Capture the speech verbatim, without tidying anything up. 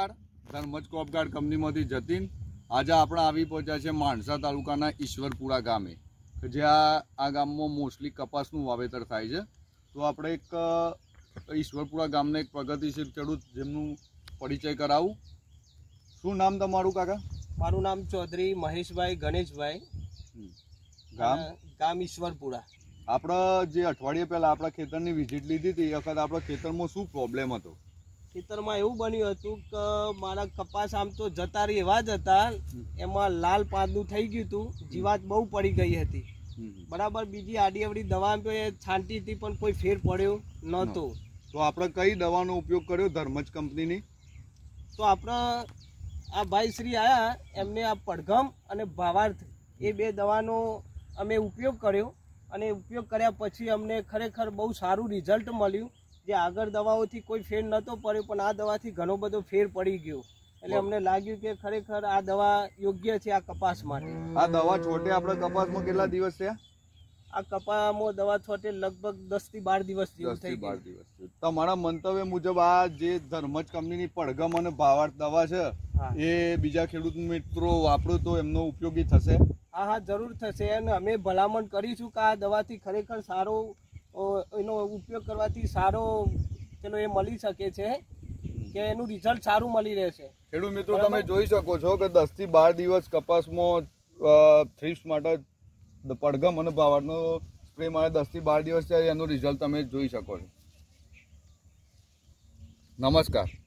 Dharmaj crop guard company Jatin आज आप पहुंचा है माणसा तालुकाना ईश्वरपुरा गामे ज्यां गाम में मोस्टली कपासनु वावेतर थाय छे। तो आप एक ईश्वरपुरा गाम ने एक प्रगतिशील खेडूत जेमनु परिचय करावू। शुं नाम तमारू काका? मारू नाम चौधरी महेश भाई गणेश भाई, गाम गाम ईश्वरपुरा। आप अठवाडिये पहला आप खेतर की विजिट लीधी थी, वक्त आप खेतर में शू प्रॉब्लेम हतो? खेतर में एवं बन्यु हतुं के मारा कपास आम तो जता रही एवा ज हता, एमां लाल पादनु थई गयुं हतुं, जीवात बहु पड़ी गई हती बराबर। बीजी आडी अवडी दवा छांटी थी पण कोई फेर पड्यो नहोतो। तो आपणे कई दवानो उपयोग कर्यो धर्मज कंपनीनी? तो आपणे आ भाई श्री आया एमने आ पडघम अने भावार्थ ए बे दवानो अमे उपयोग कर्यो अने उपयोग कर्या पछी अमने खरेखर बहु सारू रिजल्ट मळ्युं। जे आगर दवाओथी कोई फेर नतो पड्यो पण आ दवाथी घणो बधो फेर पड़ी गयो, एटले अमने लाग्युं के खरेखर आ दवा योग्य छे आ कपास माटे। आ दवा छोटे आपणे कपासमां केटला दिवस थया? आ कपासमां दवा छोटे लगभग दस थी बार दिवस जेवुं थई गयुं। तमारा मंतव्य मुजब आ जे धर्मज कंपनीनी पडघम अने भावार्थ दवा छे ए बीजा खेडूत मित्रो वापरो तो एमनो उपयोगी थशे? हाँ हाँ जरूर थशे। अमे भलामण करीशुं के आ दवाथी खरेखर सारो एनो उपयोग करवाथी सारो चलो ए मळी शके छे के एनु रिजल्ट सारू मळी रहे छे। खेडूत मित्रो तमे जोई शको छो के दस थी बार दिवस कपासमां थ्रिप्स माटे पडघम अने भावार्थनो स्प्रे मारे दस थी बार दिवस एनु रिजल्ट तमे जोई शको छो। नमस्कार।